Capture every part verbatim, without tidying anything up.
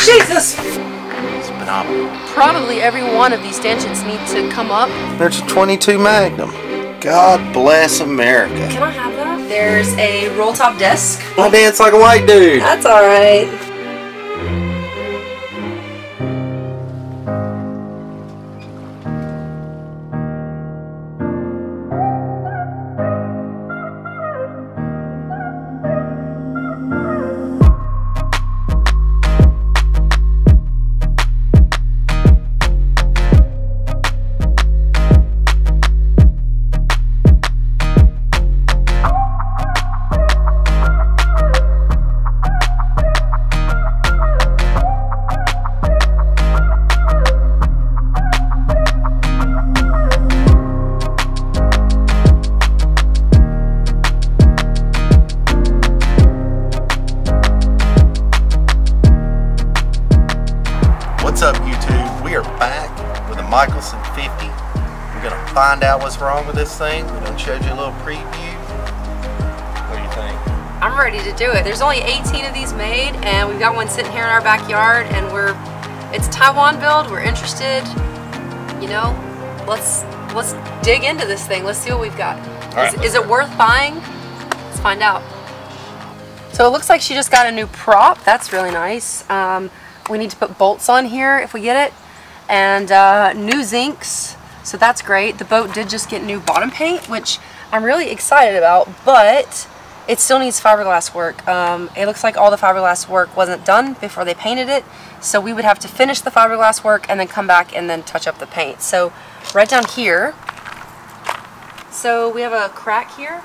Jesus! It's phenomenal. Probably every one of these tensions need to come up. There's a twenty-two Magnum. God bless America. Can I have that? There's a roll-top desk. I dance like a white dude. That's all right. What's up, YouTube? We are back with a Michelson fifty. We're gonna find out what's wrong with this thing. We're gonna show you a little preview. What do you think? I'm ready to do it. There's only eighteen of these made, and we've got one sitting here in our backyard. And we're, it's Taiwan build. We're interested. You know, let's let's dig into this thing. Let's see what we've got. Right, is, is it worth buying? Let's find out. So it looks like she just got a new prop. That's really nice. Um, We need to put bolts on here if we get it, and uh, new zincs, so that's great. The boat did just get new bottom paint, which I'm really excited about, but it still needs fiberglass work. Um, it looks like all the fiberglass work wasn't done before they painted it, so we would have to finish the fiberglass work and then come back and then touch up the paint. So right down here, so we have a crack here,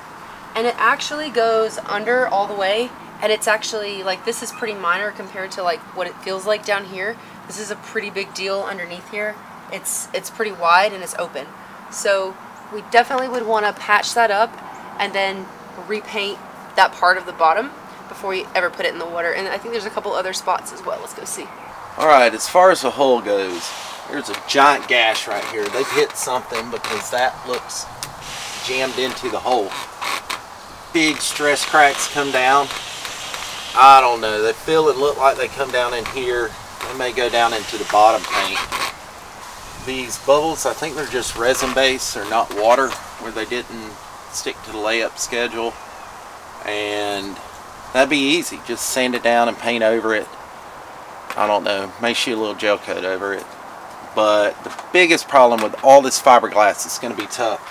and it actually goes under all the way. And it's actually, like, this is pretty minor compared to like what it feels like down here. This is a pretty big deal underneath here. It's it's pretty wide and it's open. So we definitely would want to patch that up and then repaint that part of the bottom before we ever put it in the water. And I think there's a couple other spots as well. Let's go see. All right, as far as the hull goes, there's a giant gash right here. They've hit something because that looks jammed into the hole. Big stress cracks come down. I don't know, they feel it look like they come down in here. They may go down into the bottom paint. These bubbles, I think they're just resin based, they're not water, where they didn't stick to the layup schedule. And that'd be easy, just sand it down and paint over it. I don't know, may shoot a little gel coat over it. But the biggest problem with all this fiberglass, it's going to be tough,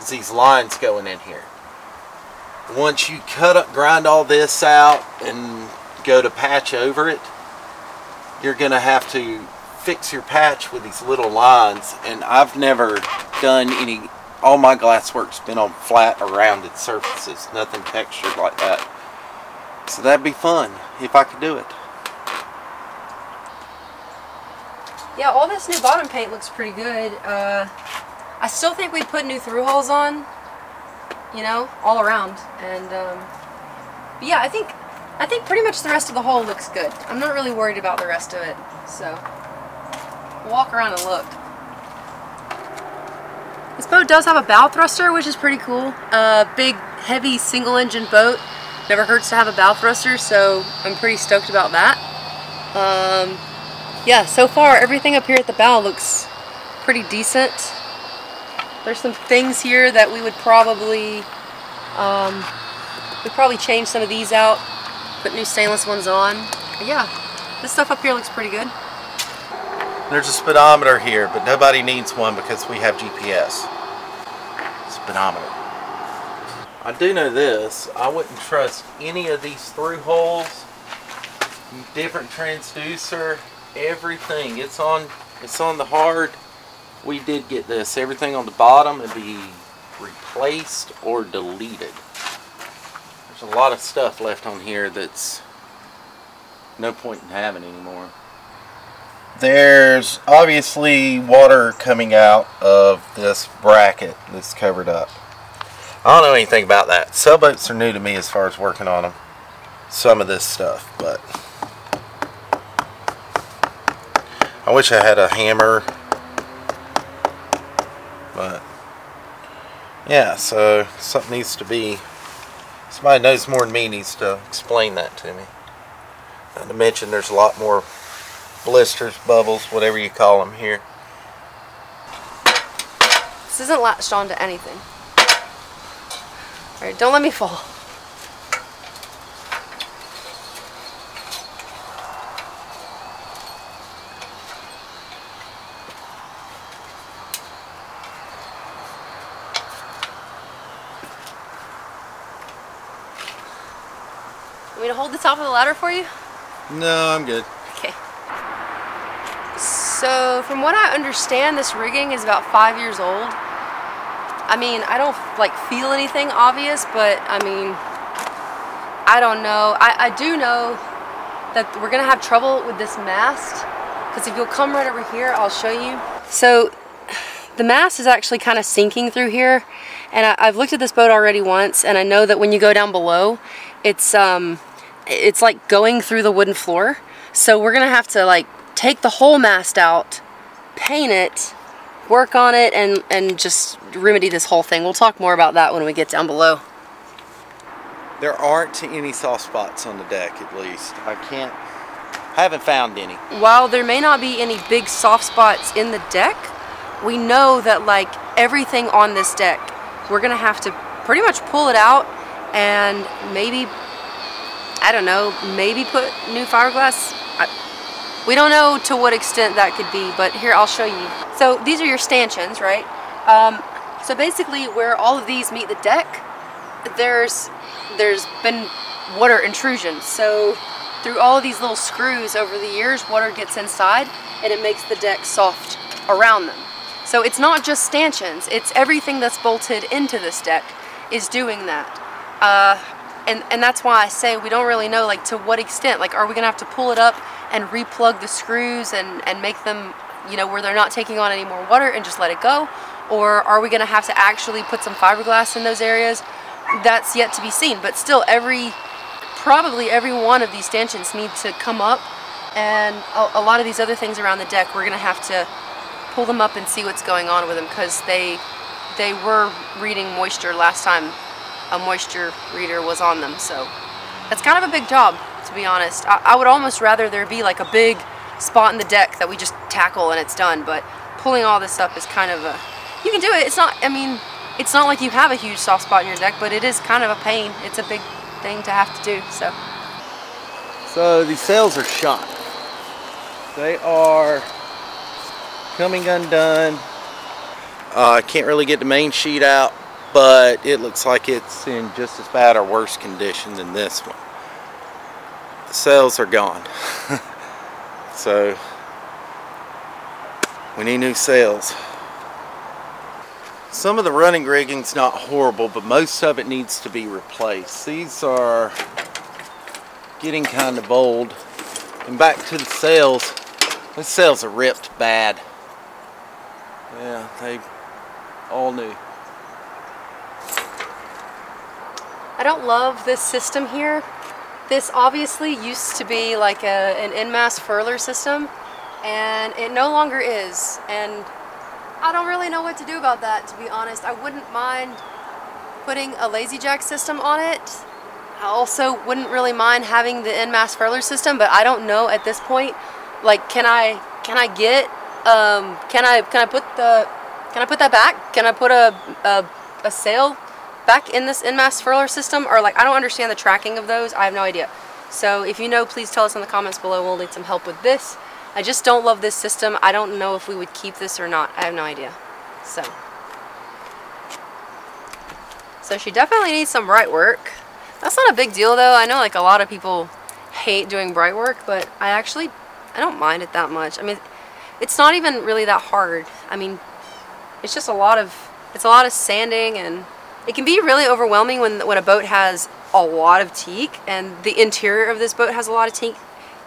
is these lines going in here. Once you cut up, grind all this out and go to patch over it, you're going to have to fix your patch with these little lines. And I've never done any, all my glass work's been on flat or rounded surfaces, nothing textured like that. So that'd be fun if I could do it. Yeah, all this new bottom paint looks pretty good. Uh, I still think we put new through holes on, you know, all around, and um, but yeah, I think I think pretty much the rest of the hull looks good. I'm not really worried about the rest of it, so walk around and look. This boat does have a bow thruster, which is pretty cool. Uh, big, heavy, single-engine boat. Never hurts to have a bow thruster, so I'm pretty stoked about that. Um, yeah, so far everything up here at the bow looks pretty decent. There's some things here that we would probably, um, we'd probably change some of these out, put new stainless ones on. But yeah, this stuff up here looks pretty good. There's a speedometer here, but nobody needs one because we have G P S. Speedometer. I do know this, I wouldn't trust any of these through holes, different transducer, everything. It's on, it's on the hard. We did get this. Everything on the bottom would be replaced or deleted. There's a lot of stuff left on here that's no point in having anymore. There's obviously water coming out of this bracket that's covered up. I don't know anything about that. Sailboats are new to me as far as working on them. Some of this stuff, but I wish I had a hammer. But yeah, so something needs to be Somebody knows more than me needs to explain that to me. Not to mention there's a lot more blisters, bubbles, whatever you call them here. This isn't latched onto anything. Alright, don't let me fall. Want me to hold the top of the ladder for you? No, I'm good. Okay. So, from what I understand, this rigging is about five years old. I mean, I don't like feel anything obvious, but I mean, I don't know. I, I do know that we're gonna have trouble with this mast, because if you'll come right over here, I'll show you. So, the mast is actually kind of sinking through here, and I, I've looked at this boat already once, and I know that when you go down below, It's um, it's like going through the wooden floor. So we're gonna have to like take the whole mast out, paint it, work on it, and and just remedy this whole thing. We'll talk more about that when we get down below. There aren't any soft spots on the deck, at least. I can't, I haven't found any. While there may not be any big soft spots in the deck, we know that like everything on this deck, we're gonna have to pretty much pull it out. And maybe, I don't know, maybe put new fiberglass. I, we don't know to what extent that could be, but here, I'll show you. So these are your stanchions, right? Um, so basically where all of these meet the deck, there's there's been water intrusion. So through all of these little screws over the years, water gets inside and it makes the deck soft around them. So it's not just stanchions, it's everything that's bolted into this deck is doing that. Uh, and, and that's why I say we don't really know like to what extent, like are we gonna have to pull it up and replug the screws and, and make them, you know, where they're not taking on any more water and just let it go? Or are we gonna have to actually put some fiberglass in those areas? That's yet to be seen, but still every, probably every one of these stanchions need to come up, and a, a lot of these other things around the deck, we're gonna have to pull them up and see what's going on with them, because they, they were reading moisture last time a moisture reader was on them. So that's kind of a big job, to be honest. I, I would almost rather there be like a big spot in the deck that we just tackle and it's done, but pulling all this up is kind of a, you can do it, it's not, I mean, it's not like you have a huge soft spot in your deck, but it is kind of a pain. It's a big thing to have to do, so. So these sails are shot. They are coming undone. I uh, can't really get the main sheet out, but it looks like it's in just as bad or worse condition than this one. The sails are gone. So we need new sails. Some of the running rigging's not horrible, but most of it needs to be replaced. These are getting kind of old. And back to the sails, the sails are ripped bad. Yeah, they all new. I don't love this system here. This obviously used to be like a, an in-mast furler system, and it no longer is. And I don't really know what to do about that, to be honest. I wouldn't mind putting a lazy jack system on it. I also wouldn't really mind having the in-mast furler system, but I don't know at this point. Like, can I can I get um, can I can I put the can I put that back? Can I put a a, a sail back in this in-mast furler system? Or like, I don't understand the tracking of those. I have no idea. So if you know, please tell us in the comments below. We'll need some help with this. I just don't love this system. I don't know if we would keep this or not. I have no idea. So, so she definitely needs some bright work. That's not a big deal though. I know like a lot of people hate doing bright work, but I actually, I don't mind it that much. I mean, it's not even really that hard. I mean, it's just a lot of, it's a lot of sanding, and it can be really overwhelming when, when a boat has a lot of teak, and the interior of this boat has a lot of teak.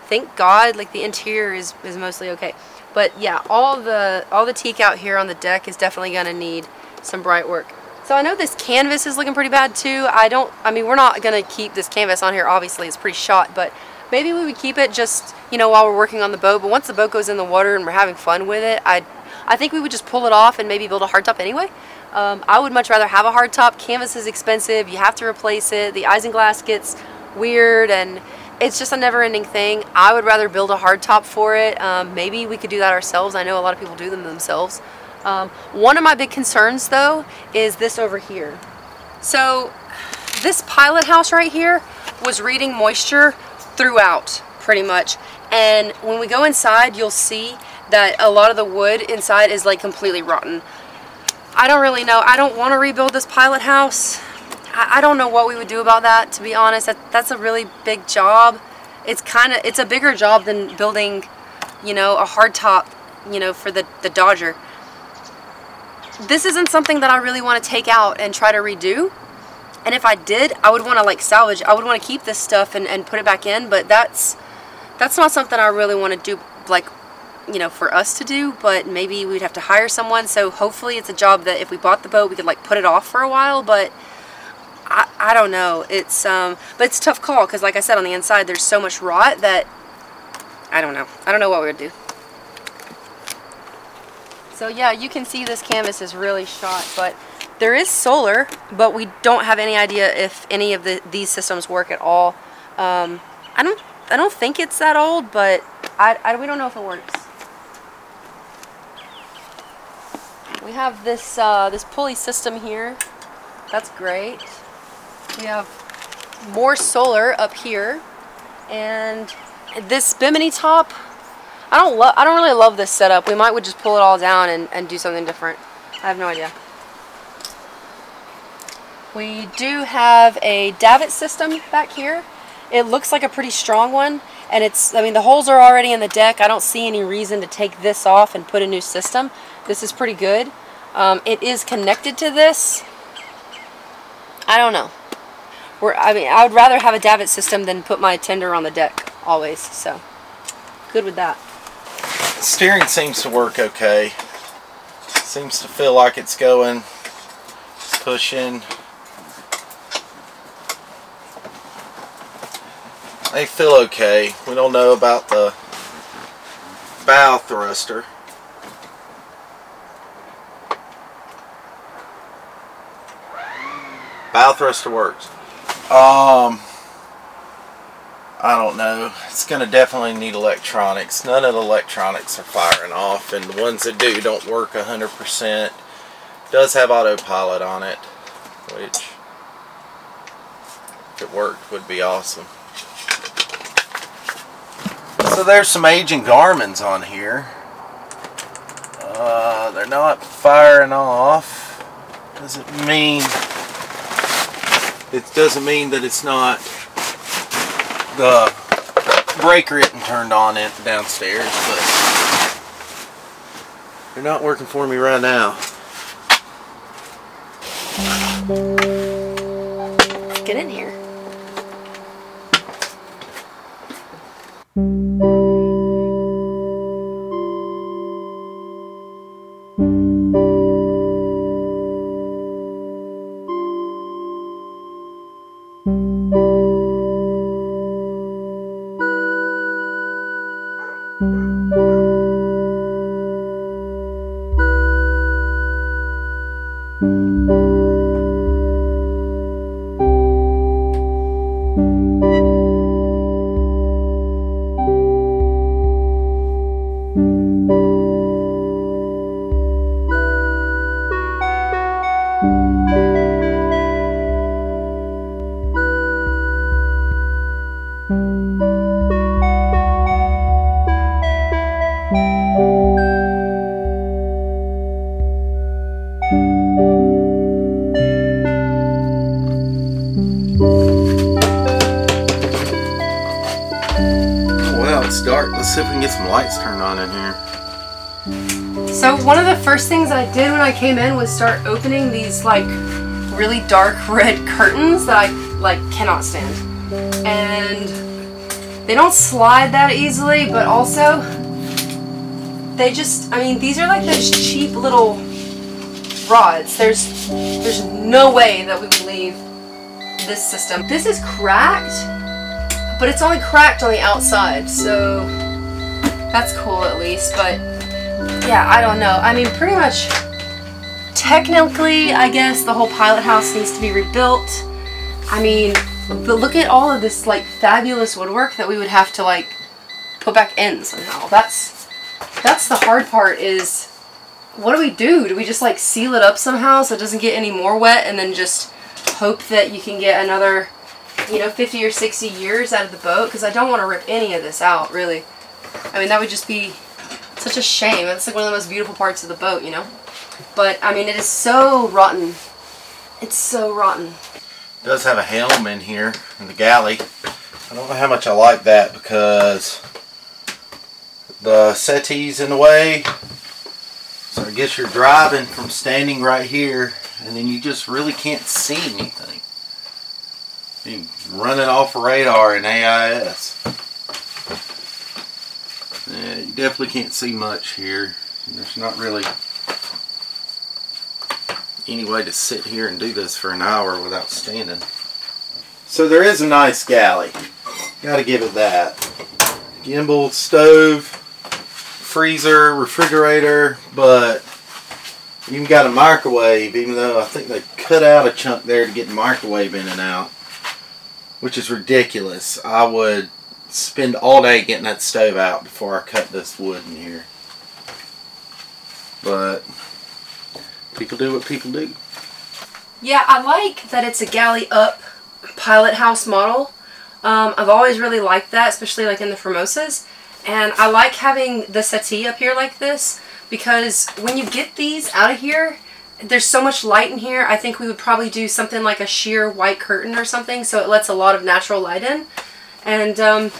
Thank God, like the interior is, is mostly okay. But yeah, all the all the teak out here on the deck is definitely gonna need some bright work. So I know this canvas is looking pretty bad too. I don't, I mean, we're not gonna keep this canvas on here, obviously, it's pretty shot, but maybe we would keep it just, you know, while we're working on the boat. But once the boat goes in the water and we're having fun with it, I, I think we would just pull it off and maybe build a hardtop anyway. Um, I would much rather have a hard top. Canvas is expensive, you have to replace it, the isinglass gets weird, and it's just a never-ending thing. I would rather build a hard top for it. Um, maybe we could do that ourselves. I know a lot of people do them themselves. Um, one of my big concerns though is this over here. So this pilot house right here was reading moisture throughout pretty much, and when we go inside you'll see that a lot of the wood inside is like completely rotten. I don't really know. I don't want to rebuild this pilot house. I, I don't know what we would do about that, to be honest. That, that's a really big job. It's kind of, it's a bigger job than building, you know, a hard top, you know, for the, the Dodger. This isn't something that I really want to take out and try to redo. And if I did, I would want to like salvage. I would want to keep this stuff and, and put it back in, but that's, that's not something I really want to do, like, you know, for us to do, but maybe we'd have to hire someone. So hopefully it's a job that if we bought the boat we could like put it off for a while, but I, I don't know. It's um but it's a tough call because like I said, on the inside there's so much rot that I don't know. I don't know what we would do. So yeah, you can see this canvas is really shot, but there is solar, but we don't have any idea if any of the these systems work at all. Um I don't I don't think it's that old, but I, I we don't know if it works. We have this uh, this pulley system here. That's great. We have more solar up here, and this bimini top. I don't love. I don't really love this setup. We might would just pull it all down and, and do something different. I have no idea. We do have a davit system back here. It looks like a pretty strong one, and it's. I mean, the holes are already in the deck. I don't see any reason to take this off and put a new system. This is pretty good. Um, it is connected to this. I don't know. We're, I mean, I would rather have a davit system than put my tender on the deck always. So, good with that. Steering seems to work okay. Seems to feel like it's going. It's pushing. They feel okay. We don't know about the bow thruster. Bow thruster works. Um, I don't know. It's going to definitely need electronics. None of the electronics are firing off, and the ones that do don't work one hundred percent. Does have autopilot on it, which, if it worked, would be awesome. So there's some aging Garmin's on here. Uh, they're not firing off. Doesn't mean... It doesn't mean that it's not the breaker isn't turned on in downstairs, but they're not working for me right now. Get in here. See if we can get some lights turned on in here. So one of the first things I did when I came in was start opening these like really dark red curtains that I like cannot stand, and they don't slide that easily, but also they just, I mean, these are like those cheap little rods. There's there's no way that we would leave this system. This is cracked, but it's only cracked on the outside, so that's cool at least, but yeah, I don't know. I mean, pretty much technically, I guess the whole pilot house needs to be rebuilt. I mean, but look at all of this like fabulous woodwork that we would have to like put back in somehow. That's that's the hard part is, what do we do? Do we just like seal it up somehow so it doesn't get any more wet and then just hope that you can get another, you know, fifty or sixty years out of the boat? Because I don't want to rip any of this out, really. I mean, that would just be such a shame. That's like one of the most beautiful parts of the boat, you know? But, I mean, it is so rotten. It's so rotten. It does have a helm in here, in the galley. I don't know how much I like that because the settee's in the way. So I guess you're driving from standing right here, and then you just really can't see anything. You run it off radar and A I S. Yeah, you definitely can't see much here. There's not really any way to sit here and do this for an hour without standing. So there is a nice galley. Gotta give it that. Gimbal, stove, freezer, refrigerator, but even got a microwave, even though I think they cut out a chunk there to get the microwave in and out, which is ridiculous. I would spend all day getting that stove out before I cut this wood in here. But people do what people do. Yeah, I like that it's a galley up pilot house model. Um, I've always really liked that, especially like in the Formosas. And I like having the settee up here like this because when you get these out of here, there's so much light in here. I think we would probably do something like a sheer white curtain or something so it lets a lot of natural light in. And um,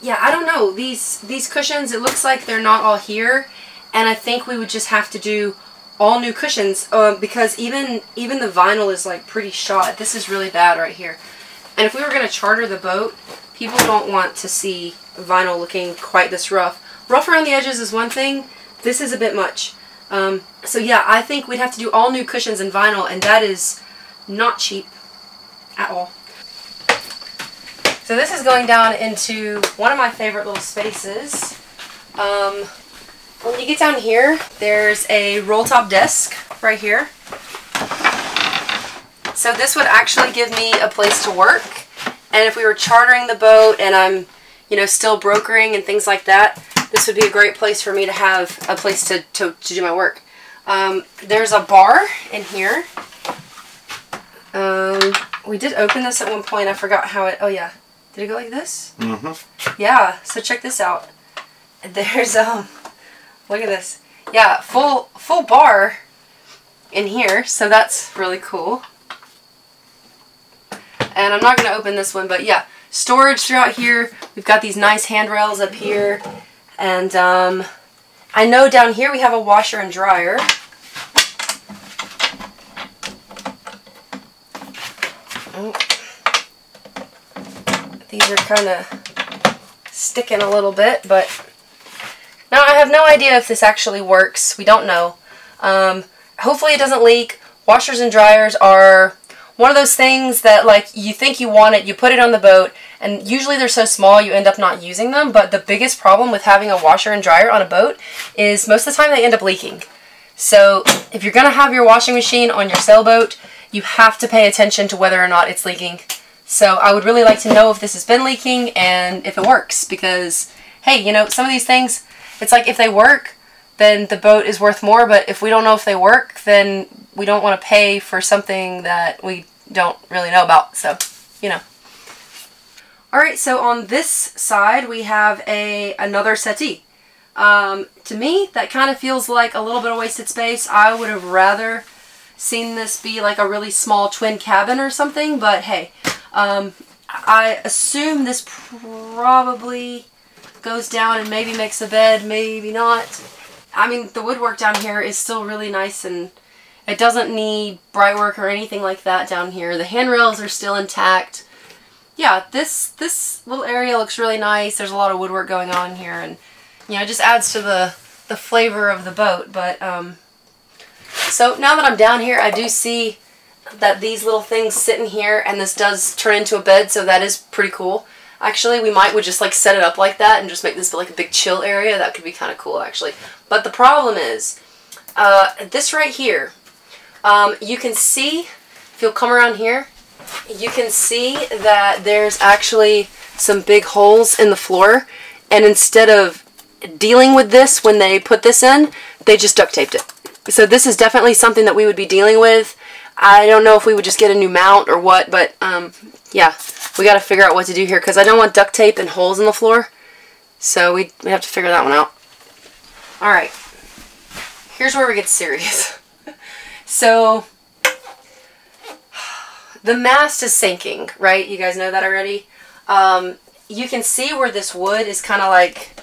yeah, I don't know. These these cushions, it looks like they're not all here. And I think we would just have to do all new cushions uh, because even, even the vinyl is like pretty shot. This is really bad right here. And if we were going to charter the boat, people don't want to see vinyl looking quite this rough. Rough around the edges is one thing. This is a bit much. Um, so yeah, I think we'd have to do all new cushions and vinyl, and that is not cheap at all. So this is going down into one of my favorite little spaces. Um, when you get down here, there's a roll top desk right here. So this would actually give me a place to work. And if we were chartering the boat and I'm, you know, still brokering and things like that, this would be a great place for me to have a place to, to, to do my work. Um, there's a bar in here. Um, we did open this at one point. I forgot how it, oh yeah. Did it go like this? Mm-hmm. Yeah, so check this out. There's, um, look at this. Yeah, full, full bar in here, so that's really cool. And I'm not going to open this one, but yeah, storage throughout here. We've got these nice handrails up here. And um, I know down here we have a washer and dryer. Oh. These are kind of sticking a little bit, but now I have no idea if this actually works. We don't know. Um, hopefully it doesn't leak. Washers and dryers are one of those things that like you think you want it, you put it on the boat, and usually they're so small you end up not using them, but the biggest problem with having a washer and dryer on a boat is most of the time they end up leaking. So if you're going to have your washing machine on your sailboat, you have to pay attention to whether or not it's leaking. So I would really like to know if this has been leaking and if it works, because hey, you know, some of these things, it's like if they work, then the boat is worth more, but if we don't know if they work, then we don't want to pay for something that we don't really know about, so, you know. Alright, so on this side we have a another settee. Um, to me, that kind of feels like a little bit of wasted space. I would have rather seen this be like a really small twin cabin or something, but hey. Um, I assume this probably goes down and maybe makes a bed, maybe not. I mean, the woodwork down here is still really nice and it doesn't need bright work or anything like that down here. The handrails are still intact. Yeah, this this little area looks really nice. There's a lot of woodwork going on here, and you know, it just adds to the the flavor of the boat. But um, so now that I'm down here, I do see that these little things sit in here, and this does turn into a bed, so that is pretty cool. Actually, we might would just like set it up like that and just make this like a big chill area. That could be kind of cool, actually. But the problem is uh, this right here. Um, you can see, if you'll come around here, you can see that there's actually some big holes in the floor, and instead of dealing with this when they put this in, they just duct taped it. So this is definitely something that we would be dealing with. I don't know if we would just get a new mount or what, but um, yeah, we got to figure out what to do here because I don't want duct tape and holes in the floor. So we, we have to figure that one out. All right, here's where we get serious. So the mast is sinking, right? You guys know that already. Um, you can see where this wood is kind of like,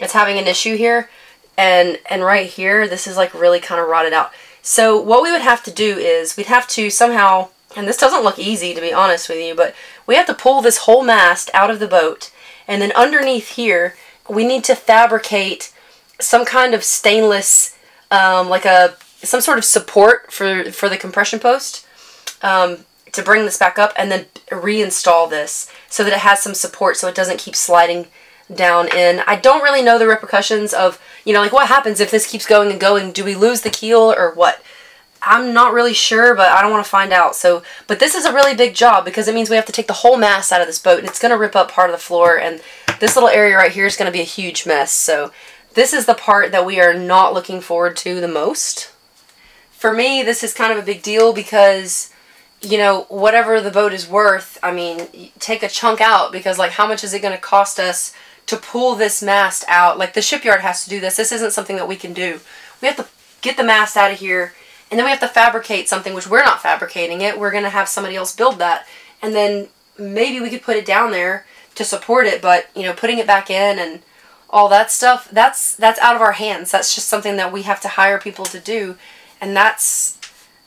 it's having an issue here. And, and right here, this is like really kind of rotted out. So what we would have to do is we'd have to somehow, and this doesn't look easy to be honest with you, but we have to pull this whole mast out of the boat. And then underneath here, we need to fabricate some kind of stainless, um, like a, some sort of support for, for the compression post um, to bring this back up and then reinstall this so that it has some support so it doesn't keep sliding down in. I don't really know the repercussions of, you know, like what happens if this keeps going and going? Do we lose the keel or what? I'm not really sure, but I don't want to find out. So, but this is a really big job because it means we have to take the whole mast out of this boat and it's going to rip up part of the floor and this little area right here is going to be a huge mess. So this is the part that we are not looking forward to the most. For me, this is kind of a big deal because, you know, whatever the boat is worth, I mean, take a chunk out because like how much is it going to cost us to pull this mast out? Like the shipyard has to do this. This isn't something that we can do. We have to get the mast out of here and then we have to fabricate something, which we're not fabricating it. We're going to have somebody else build that. And then maybe we could put it down there to support it, but you know, putting it back in and all that stuff, that's, that's out of our hands. That's just something that we have to hire people to do. And that's,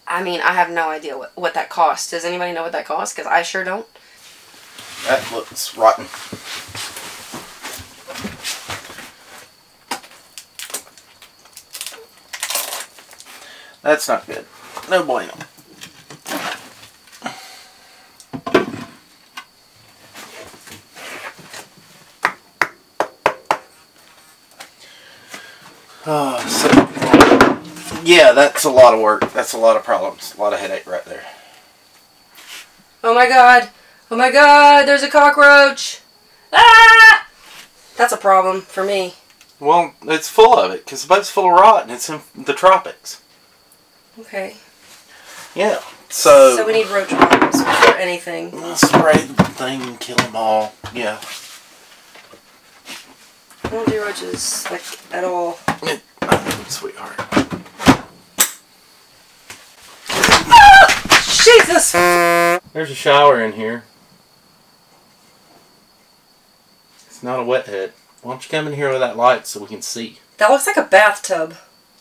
I mean, I have no idea what, what that costs. Does anybody know what that costs? Because I sure don't. That looks rotten. That's not good. No bueno. Oh, so, yeah, that's a lot of work. That's a lot of problems. A lot of headache right there. Oh my god. Oh my god, there's a cockroach. Ah! That's a problem for me. Well, it's full of it because the boat's full of rot and it's in the tropics. Okay. Yeah. So. So we need roach bombs for anything. We'll spray the thing and kill them all. Yeah. I don't do roaches like at all. I know, sweetheart. Ah! Jesus. There's a shower in here. It's not a wet head. Why don't you come in here with that light so we can see? That looks like a bathtub.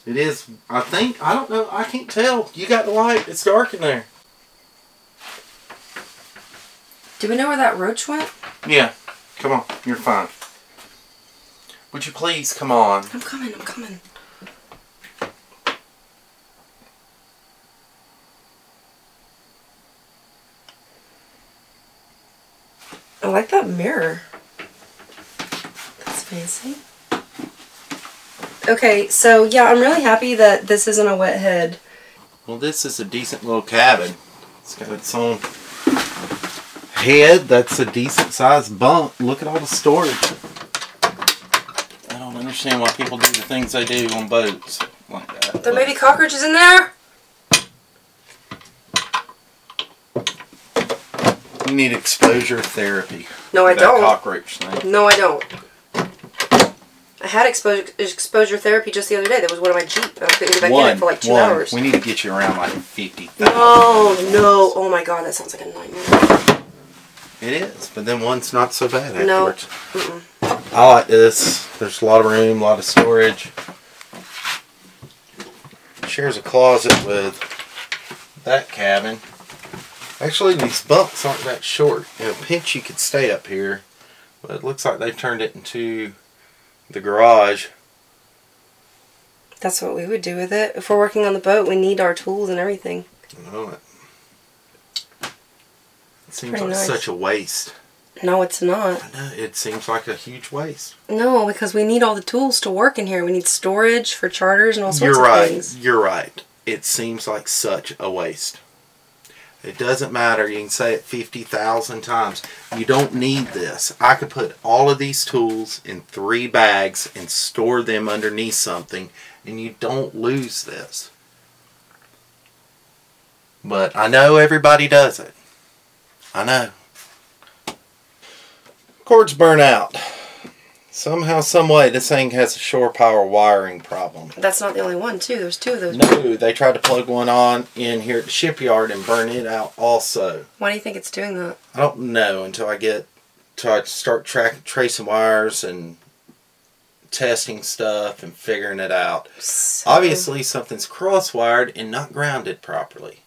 It is, I think, I don't know, I can't tell. You got the light, it's dark in there. Do we know where that roach went? Yeah, come on, you're fine. Would you please come on? I'm coming, I'm coming. I like that mirror. That's fancy. Okay, so yeah, I'm really happy that this isn't a wet head. Well, this is a decent little cabin. It's got its own head. That's a decent sized bunk. Look at all the storage. I don't understand why people do the things they do on boats like that. There may be cockroaches in there. You need exposure therapy. No, I don't. Cockroach thing. No, I don't. I had exposure, exposure therapy just the other day. That was one of my Jeep. I couldn't get back in it for like two one. hours. We need to get you around like fifty. Oh no, no! Oh my god, that sounds like a nightmare. It is, but then one's not so bad afterwards. No. Mm-mm. I like this. There's a lot of room, a lot of storage. Shares a closet with that cabin. Actually, these bunks aren't that short. In a pinch, you could stay up here, but it looks like they've turned it into the garage. That's what we would do with it. If we're working on the boat, we need our tools and everything. I know it. It seems like nice. Such a waste. No, it's not. I know. It seems like a huge waste. No, because we need all the tools to work in here. We need storage for charters and all sorts You're right. of things. You're right. it seems like such a waste. It doesn't matter. You can say it fifty thousand times. You don't need this. I could put all of these tools in three bags and store them underneath something, and you don't lose this. But I know everybody does it. I know. Cords burn out. Somehow, some way, this thing has a shore power wiring problem. That's not the only one, too. There's two of those. No, they tried to plug one on in here at the shipyard and burn it out also. Why do you think it's doing that? I don't know until I get till I start track, tracing wires and testing stuff and figuring it out. So. Obviously, something's cross-wired and not grounded properly.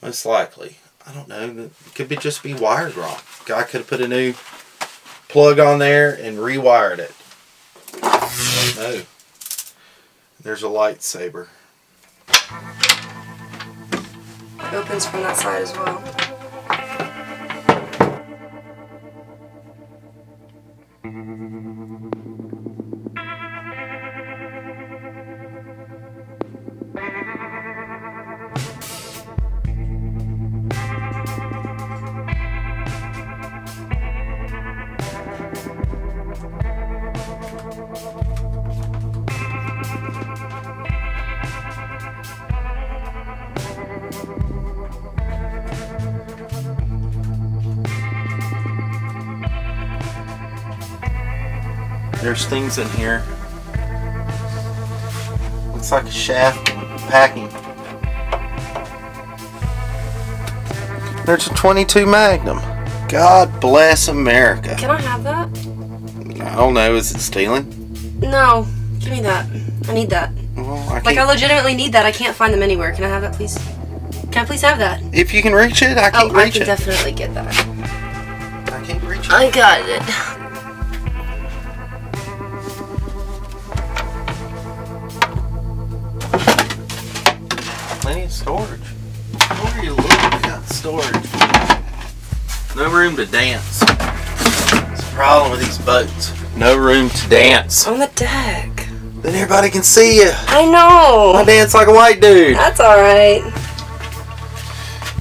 Most likely. I don't know. It could be just be wired wrong. Guy could have put a new plug on there and rewired it. I don't know. There's a lightsaber. It opens from that side as well. There's things in here. Looks like a shaft and packing. There's a twenty-two Magnum. God bless America. Can I have that? I don't know. Is it stealing? No. Give me that. I need that. Well, I like, I legitimately need that. I can't find them anywhere. Can I have that, please? Can I please have that? If you can reach it, I can't oh, reach it. I can it. Definitely get that. I can't reach it. I got it. Storage. Where are you looking? We got storage. No room to dance. That's the problem with these boats. No room to dance. On the deck. Then everybody can see you. I know. I dance like a white dude. That's alright.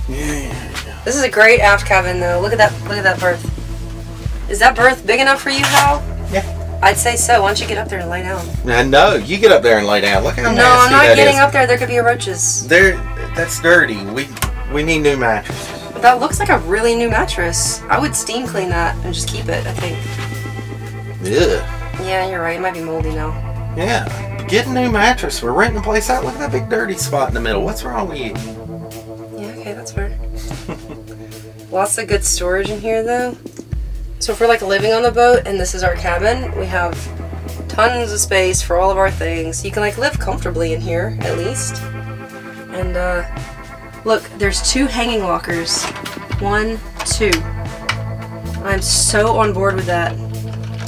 Yeah. This is a great aft cabin though. Look at that, look at that berth. Is that berth big enough for you, Hal? Yeah. I'd say so. Why don't you get up there and lay down? I know. You get up there and lay down. Look how nasty that is. No, I'm not getting up there. There could be roaches. There, that's dirty. We we need new mattresses. But that looks like a really new mattress. I would steam clean that and just keep it, I think. Yeah. Yeah, you're right. It might be moldy now. Yeah. Get a new mattress. We're renting a place out. Look at that big dirty spot in the middle. What's wrong with you? Yeah, okay. That's fair. Lots of good storage in here, though. So if we're like living on the boat and this is our cabin, we have tons of space for all of our things. You can like live comfortably in here, at least. And uh, look, there's two hanging lockers. One, two. I'm so on board with that.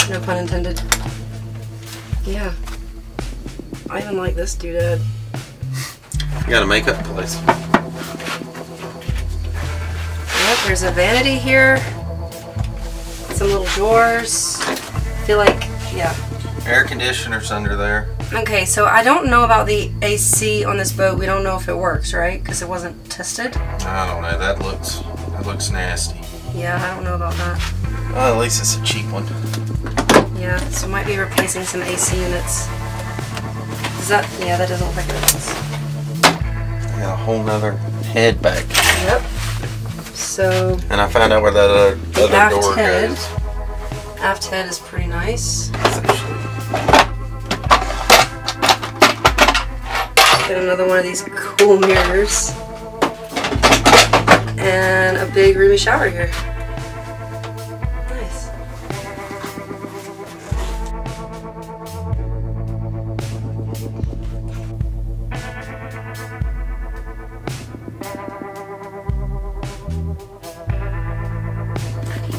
No pun intended. Yeah. I even like this doodad. You got a makeup place. Look, there's a vanity here. Some little drawers. I feel like, yeah. Air conditioner's under there. Okay, so I don't know about the A C on this boat. We don't know if it works, right? Because it wasn't tested. I don't know. That looks that looks nasty. Yeah, I don't know about that. Well, at least it's a cheap one. Yeah, so it might be replacing some A C units. Is that, yeah, that doesn't look like it is. I got a whole nother head back. Yep. So, and I found out where that other, other aft door head. goes. Aft head is pretty nice. Get another one of these cool mirrors. And a big roomy shower here. Nice.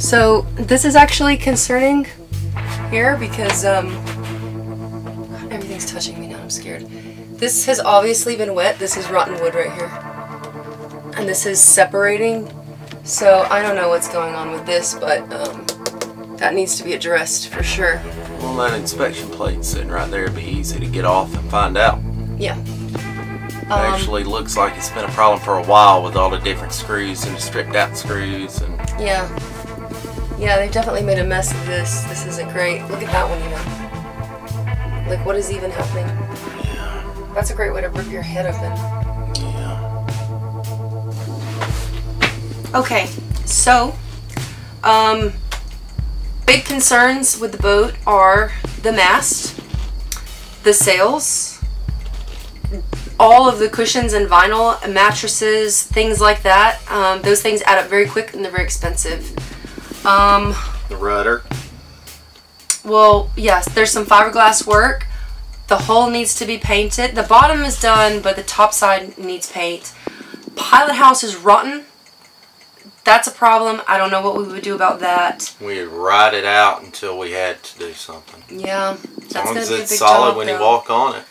So this is actually concerning here because um, everything's touching me now, I'm scared. This has obviously been wet. This is rotten wood right here. And this is separating. So I don't know what's going on with this, but um, that needs to be addressed for sure. Well, that inspection plate sitting right there would be easy to get off and find out. Yeah. It um, actually looks like it's been a problem for a while with all the different screws and stripped out screws. And yeah. Yeah, they've definitely made a mess of this. This isn't great. Look at that one, you know. Like, what is even happening? Yeah. That's a great way to rip your head open. Yeah. Okay, so, um, big concerns with the boat are the mast, the sails, all of the cushions and vinyl, mattresses, things like that. Um, those things add up very quick and they're very expensive. Um, the rudder. Well, yes, there's some fiberglass work. The hull needs to be painted. The bottom is done, but the top side needs paint. Pilot house is rotten. That's a problem. I don't know what we would do about that. We'd ride it out until we had to do something. Yeah. As long as it's solid when you walk on it.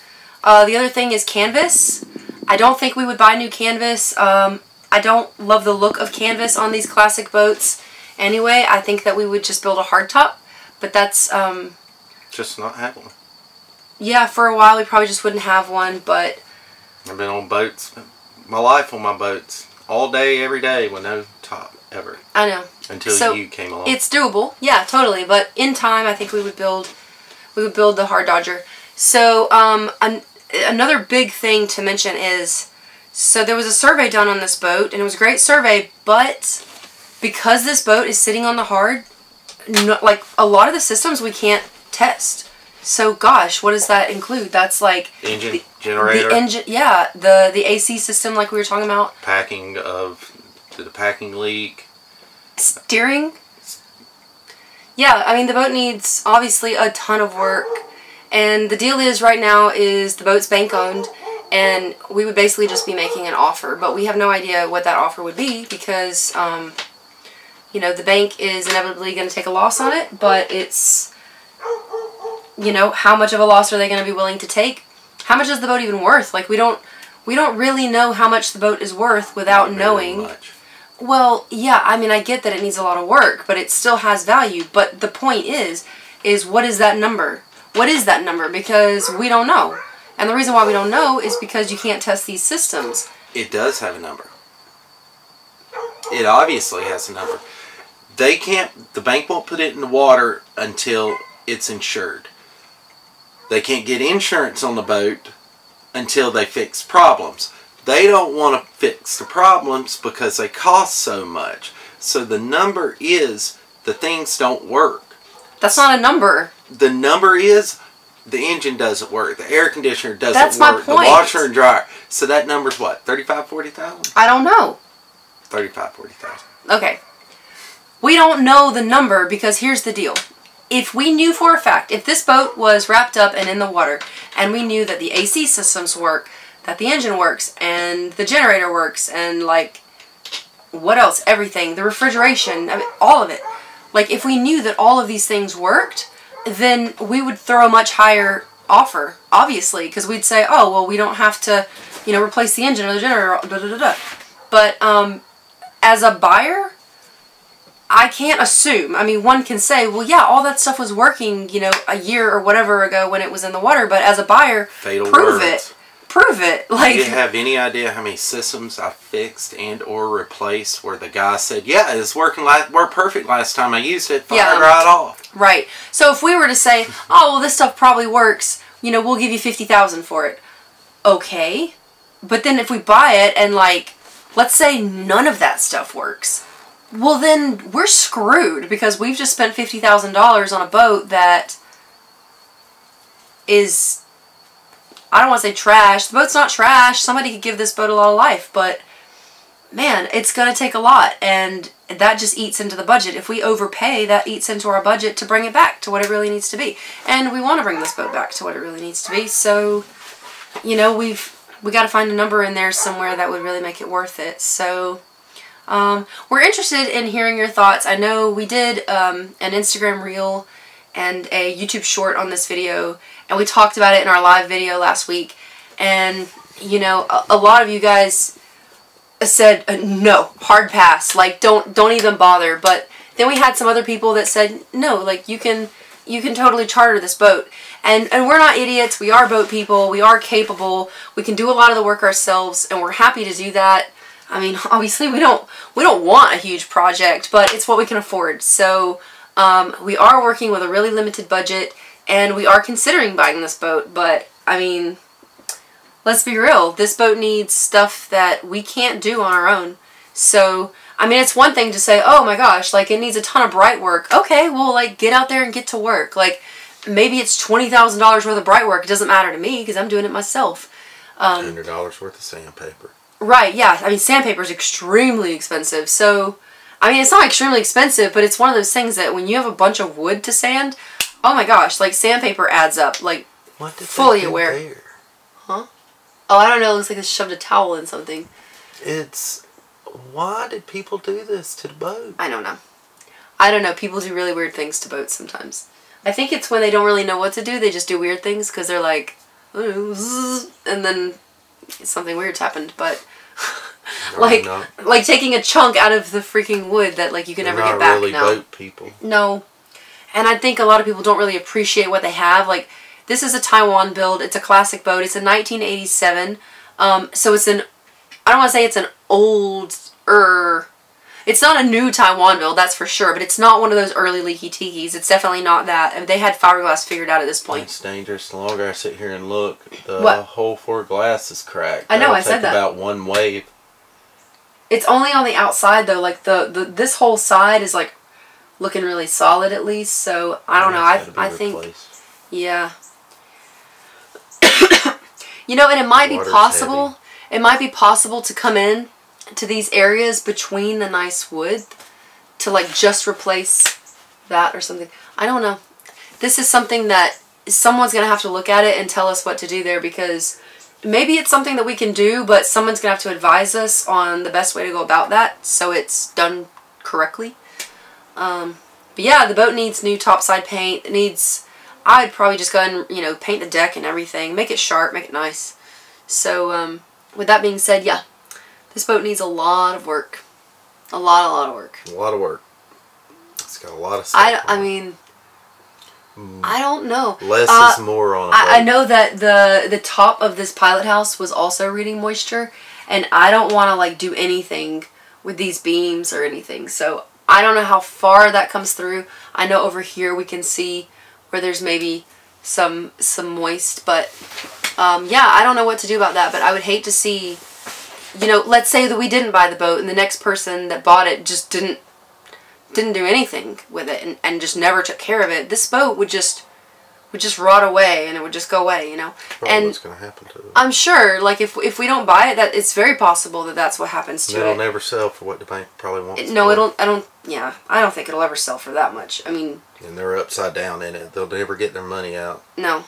Uh, the other thing is canvas. I don't think we would buy new canvas. Um, I don't love the look of canvas on these classic boats. Anyway, I think that we would just build a hardtop, but that's um, just not have one. Yeah, for a while we probably just wouldn't have one, but I've been on boats, my life on my boats, all day, every day, with no top ever. I know. Until so you came along. It's doable, yeah, totally. But in time, I think we would build, we would build the hard dodger. So um, an another big thing to mention is, so there was a survey done on this boat, and it was a great survey, but because this boat is sitting on the hard, no, like a lot of the systems we can't test. So gosh, what does that include? That's like engine, the, generator, the engine, yeah, the the A C system, like we were talking about. Packing of, did the packing leak? Steering. Yeah, I mean the boat needs obviously a ton of work, and the deal is right now is the boat's bank owned, and we would basically just be making an offer, but we have no idea what that offer would be because. Um, You know, the bank is inevitably going to take a loss on it, but it's, you know, how much of a loss are they going to be willing to take? How much is the boat even worth? Like, we don't, we don't really know how much the boat is worth without Not knowing. Much. Well, yeah, I mean, I get that it needs a lot of work, but it still has value. But the point is, is what is that number? What is that number? Because we don't know. And the reason why we don't know is because you can't test these systems. It does have a number. It obviously has a number. They can't, the bank won't put it in the water until it's insured. They can't get insurance on the boat until they fix problems. They don't want to fix the problems because they cost so much. So the number is the things don't work. That's not a number. The number is the engine doesn't work. The air conditioner doesn't That's work. The washer and dryer. So that number's what? thirty-five, forty thousand? I don't know. thirty-five, forty thousand. Okay. We don't know the number because here's the deal. If we knew for a fact, if this boat was wrapped up and in the water, and we knew that the A C systems work, that the engine works, and the generator works, and like, what else? Everything. The refrigeration. I mean, all of it. Like, if we knew that all of these things worked, then we would throw a much higher offer, obviously, because we'd say, oh, well, we don't have to, you know, replace the engine or the generator, da da da da. But, um, as a buyer, I can't assume. I mean, one can say, well, yeah, all that stuff was working, you know, a year or whatever ago when it was in the water. But as a buyer, Fatal prove words. it. Prove it. Like, do you have any idea how many systems I fixed and or replaced where the guy said, yeah, it's working, like we're perfect last time I used it. Fire yeah. right off. Right. So if we were to say, oh, well, this stuff probably works, you know, we'll give you fifty thousand dollars for it. Okay. But then if we buy it and like, let's say none of that stuff works. Well, then we're screwed because we've just spent fifty thousand dollars on a boat that is, I don't want to say trash. The boat's not trash. Somebody could give this boat a lot of life, but man, it's going to take a lot, and that just eats into the budget. If we overpay, that eats into our budget to bring it back to what it really needs to be. And we want to bring this boat back to what it really needs to be. So, you know, we've we got to find a number in there somewhere that would really make it worth it. So Um, we're interested in hearing your thoughts. I know we did um, an Instagram reel and a YouTube short on this video, and we talked about it in our live video last week, and you know a, a lot of you guys said uh, no, hard pass, like don't don't even bother. But then we had some other people that said no, like you can you can totally charter this boat. And, and we're not idiots. We are boat people. We are capable. We can do a lot of the work ourselves, and we're happy to do that. I mean, obviously we don't, we don't want a huge project, but it's what we can afford. So um, we are working with a really limited budget, and we are considering buying this boat, but I mean, let's be real. This boat needs stuff that we can't do on our own. So, I mean, it's one thing to say, oh my gosh, like it needs a ton of bright work. Okay, well, like get out there and get to work. Like maybe it's twenty thousand dollars worth of bright work. It doesn't matter to me because I'm doing it myself. Um, two hundred dollars worth of sandpaper. Right, yeah. I mean, sandpaper is extremely expensive. So, I mean, it's not extremely expensive, but it's one of those things that when you have a bunch of wood to sand, oh my gosh, like sandpaper adds up. Like, what did fully aware. There? Huh? Oh, I don't know. It looks like they shoved a towel in something. It's... Why did people do this to the boat? I don't know. I don't know. People do really weird things to boats sometimes. I think it's when they don't really know what to do. They just do weird things because they're like, oh, and then something weird's happened. But like, no, like taking a chunk out of the freaking wood that like you can They're never get back. Really no, boat people. No, and I think a lot of people don't really appreciate what they have. Like, this is a Taiwan build. It's a classic boat. It's a nineteen eighty-seven. Um, so it's an. I don't want to say it's an older. It's not a new Taiwan build, that's for sure, but it's not one of those early leaky tikis. It's definitely not that. I mean, they had fiberglass figured out at this point. It's dangerous. The longer I sit here and look, the what? whole four glass is cracked. I know. That'll I said that. About one wave. It's only on the outside though. Like the, the this whole side is like looking really solid at least. So I don't and know. I I replaced. think yeah. You know, and it might Water's be possible. Heavy. It might be possible to come in to these areas between the nice wood to like just replace that or something. I don't know. This is something that someone's going to have to look at it and tell us what to do there, because maybe it's something that we can do, but someone's going to have to advise us on the best way to go about that so it's done correctly. Um, but yeah, the boat needs new topside paint. It needs, I'd probably just go ahead and, you know, paint the deck and everything. Make it sharp, make it nice. So, um... with that being said, yeah, this boat needs a lot of work. A lot, a lot of work. A lot of work. It's got a lot of stuff. I, I mean, mm. I don't know. Less uh, is more on a boat. I, I know that the, the top of this pilot house was also reading moisture, and I don't want to, like, do anything with these beams or anything. So I don't know how far that comes through. I know over here we can see where there's maybe some, some moist, but... Um, yeah, I don't know what to do about that, but I would hate to see, you know, let's say that we didn't buy the boat and the next person that bought it just didn't didn't do anything with it and, and just never took care of it. This boat would just would just rot away and it would just go away, you know. Probably and what's going to happen to it. I'm sure, like, if if we don't buy it, that it's very possible that that's what happens to it'll it. It'll never sell for what the bank probably wants. It, no, it'll, I don't, yeah, I don't think it'll ever sell for that much. I mean. And they're upside down in it. They'll never get their money out. No.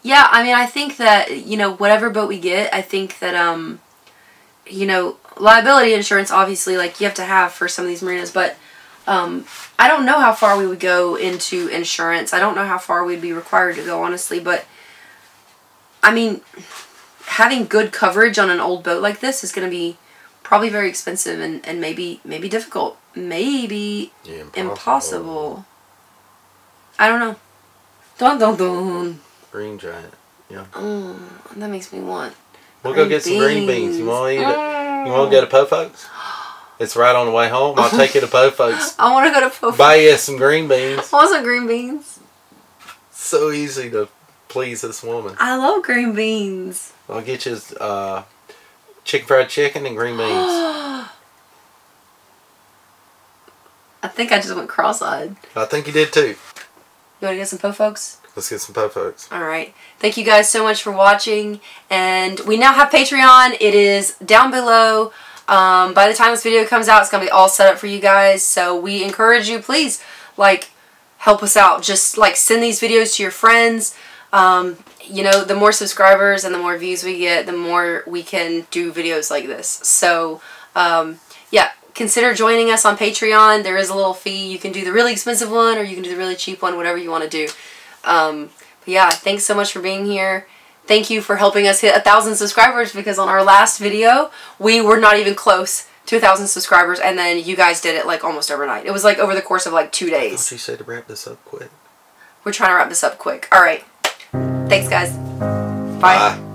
Yeah, I mean, I think that, you know, whatever boat we get, I think that, um, you know, liability insurance, obviously, like, you have to have for some of these marinas, but um, I don't know how far we would go into insurance. I don't know how far we'd be required to go, honestly, but, I mean, having good coverage on an old boat like this is going to be probably very expensive and, and maybe, maybe difficult, maybe yeah, impossible. impossible. I don't know. Dun, dun, dun. Green Giant, yeah. Mm, that makes me want. We'll green go get some beans. green beans. You want to eat it? Mm. You want to go to Pofolk's? It's right on the way home. I'll take you to Pofolk's. I want to go to Pofolk's. Buy you some green beans. I want some green beans. So easy to please this woman. I love green beans. I'll get you uh, chicken fried chicken and green beans. I think I just went cross-eyed. I think you did too. You want to get some Pofolk's? Let's get some Pofolk's. Alright. Thank you guys so much for watching. And we now have Patreon. It is down below. Um, by the time this video comes out, it's going to be all set up for you guys. So we encourage you, please, like, help us out. Just, like, send these videos to your friends. Um, you know, the more subscribers and the more views we get, the more we can do videos like this. So, um, yeah. Consider joining us on Patreon. There is a little fee. You can do the really expensive one or you can do the really cheap one. Whatever you want to do. Um, but yeah, thanks so much for being here. Thank you for helping us hit a thousand subscribers, because on our last video, we were not even close to a thousand subscribers, and then you guys did it like almost overnight. It was like over the course of like two days. I thought you said to wrap this up quick. We're trying to wrap this up quick. All right. Thanks, guys. Bye. Bye.